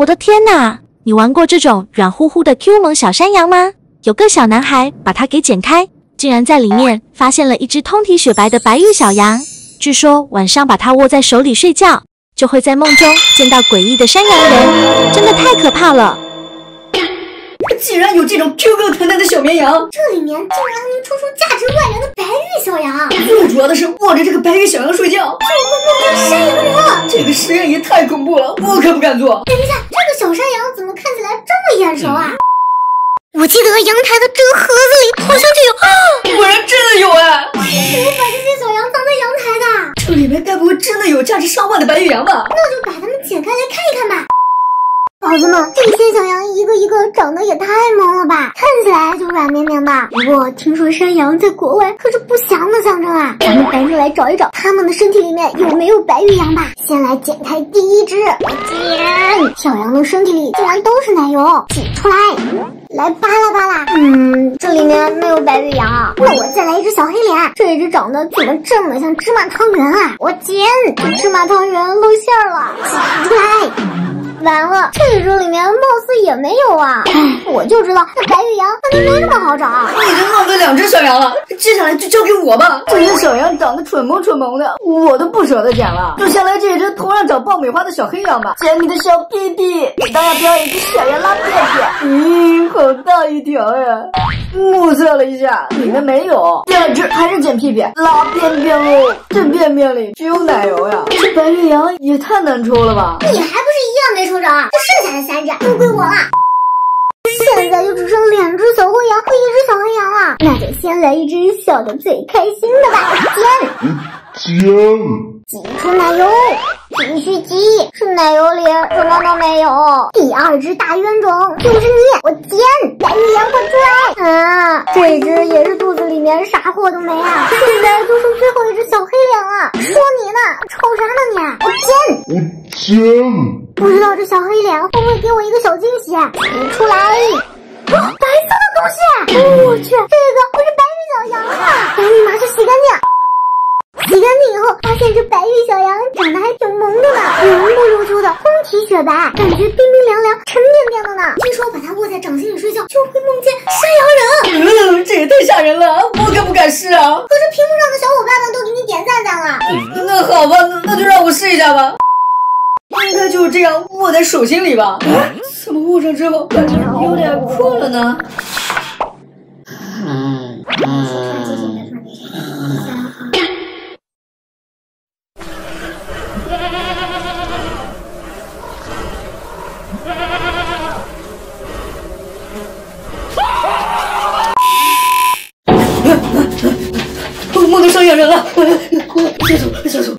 我的天哪！你玩过这种软乎乎的 Q 萌小山羊吗？有个小男孩把它给剪开，竟然在里面发现了一只通体雪白的白玉小羊。据说晚上把它握在手里睡觉，就会在梦中见到诡异的山羊人，真的太可怕了。竟然有这种 QQ 存在的小绵羊，这里面竟然能抽出价值万元的白玉小羊。最主要的是握着这个白玉小羊睡觉，就会梦到山羊人了。这个实验也太恐怖了，我可不敢做。等一下，这个小山羊怎么看起来这么眼熟啊？我记得阳台的这个盒子里好像就有，果然真的有哎！怎么把这些小羊藏在阳台的？这里面该不会真的有价值上万的白玉羊吧？那就把它们剪开来看一看吧。宝子们，这些小羊一个一个长得也太萌了吧，看起来就软绵绵的。不过听说山羊在国外可是不祥的象征啊，咱们赶紧来找一找它们的身体里面有没有白玉羊吧。先来剪开第一只，剪！小羊的身体里竟然都是奶油，挤出来，来扒拉扒拉。这里面没有白玉羊，那我再来一只小黑脸，这一只长得怎么这么像芝麻汤圆啊？我剪！芝麻汤圆露馅了，挤出来。完了，这只里面貌似也没有啊！我就知道那白玉羊那都没这么好找。已经弄死两只小羊了，接下来就交给我吧。这些小羊长得蠢萌蠢萌的，我都不舍得剪了。就先来这只同样长爆米花的小黑羊吧，剪你的小屁屁，给大家表演一个小羊拉便便。好大一条呀！目测了一下，里面没有。第二只还是剪屁屁，拉便便喽。这便便里只有奶油呀！这白玉羊也太难抽了吧！你还不是一样没抽。就剩下的三只都归我了，现在就只剩2只小灰羊和1只小黑羊了，那就先来一只笑得最开心的吧，挤出奶油，继续挤，是奶油里什么都没有。第2只大冤种就是你，我捡，白玉羊滚出来啊！这只也是肚子里面啥货都没啊，现在就剩最后一只小黑羊了。说你呢，瞅啥呢你？我捡。不知道这小黑脸会不会给我一个小惊喜？挤出来！哦，白色的东西！我去，这个不是白玉小羊啊！赶紧拿去洗干净。洗干净以后，发现这白玉小羊长得还挺萌的呢，圆不溜秋的，通体雪白，感觉冰冰凉凉、沉甸甸的呢。听说把它握在掌心里睡觉，就会梦见山羊人。这也太吓人了，我可不敢试啊！可是屏幕上的小伙伴们都给你点赞了。那好吧，那就让我试一下吧。应该就是这样握在手心里吧。怎么握上之后感觉有点困了呢？我梦到山羊人了！别走！